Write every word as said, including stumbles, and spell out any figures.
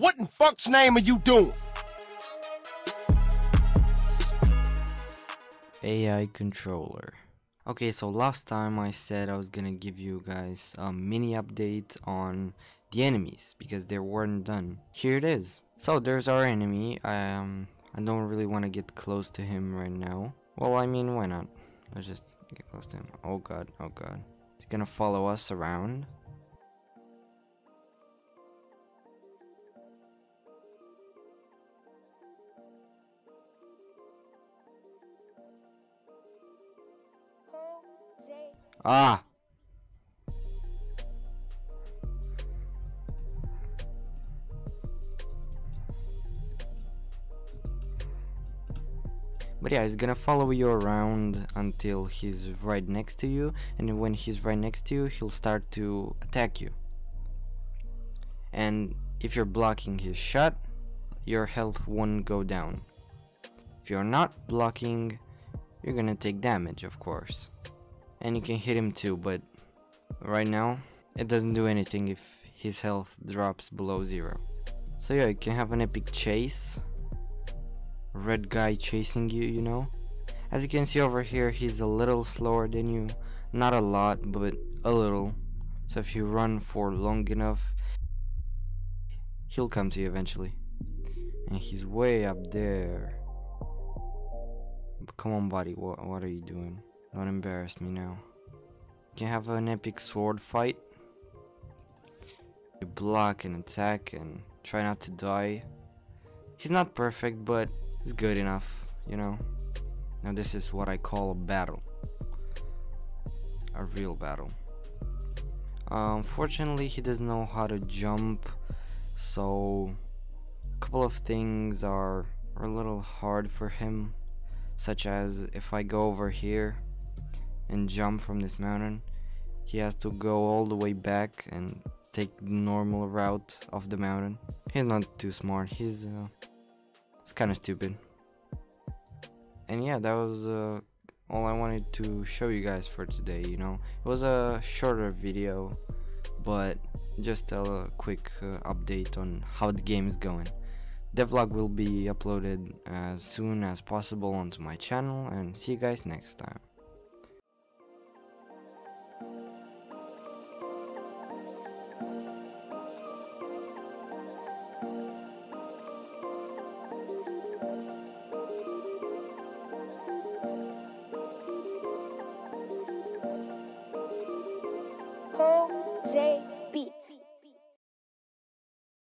What in fuck's name are you doing? A I controller. Okay, so last time I said I was gonna give you guys a mini update on the enemies because they weren't done. Here it is. So there's our enemy. Um, I don't really want to get close to him right now. Well, I mean, why not? Let's just get close to him. Oh god, oh god. He's gonna follow us around. Ah! But yeah, he's gonna follow you around until he's right next to you, and when he's right next to you, he'll start to attack you. And if you're blocking his shot, your health won't go down. If you're not blocking, you're gonna take damage, of course. And you can hit him too, but right now, it doesn't do anything if his health drops below zero. So yeah, you can have an epic chase. Red guy chasing you, you know. As you can see over here, he's a little slower than you, not a lot, but a little. So if you run for long enough, he'll come to you eventually. And he's way up there. Come on, buddy, what, what are you doing? Don't embarrass me now. You can have an epic sword fight. You block and attack and try not to die. He's not perfect, but he's good enough, you know. Now this is what I call a battle. A real battle. Uh, unfortunately, he doesn't know how to jump. So, a couple of things are, are a little hard for him. Such as, if I go over here and jump from this mountain, he has to go all the way back and take the normal route of the mountain. He's not too smart. He's... Uh, It's kind of stupid. And yeah, that was uh, all I wanted to show you guys for today, you know. It was a shorter video, but just a, a quick uh, update on how the game is going. Devlog will be uploaded as soon as possible onto my channel, and see you guys next time.